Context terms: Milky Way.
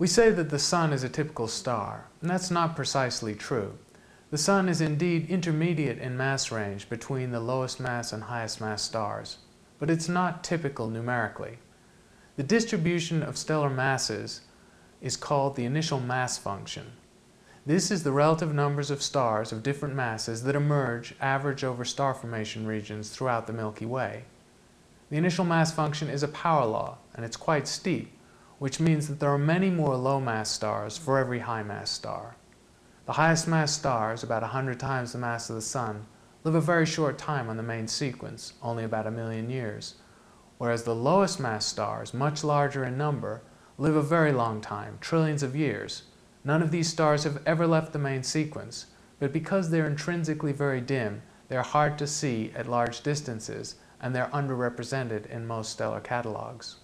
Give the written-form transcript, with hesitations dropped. We say that the sun is a typical star, and that's not precisely true. The sun is indeed intermediate in mass range between the lowest mass and highest mass stars, but it's not typical numerically. The distribution of stellar masses is called the initial mass function. This is the relative numbers of stars of different masses that emerge average over star formation regions throughout the Milky Way. The initial mass function is a power law, and it's quite steep, which means that there are many more low mass stars for every high mass star. The highest mass stars, about 100 times the mass of the Sun, live a very short time on the main sequence, only about 1 million years, whereas the lowest mass stars, much larger in number, live a very long time, trillions of years. None of these stars have ever left the main sequence, but because they're intrinsically very dim, they're hard to see at large distances, and they're underrepresented in most stellar catalogs.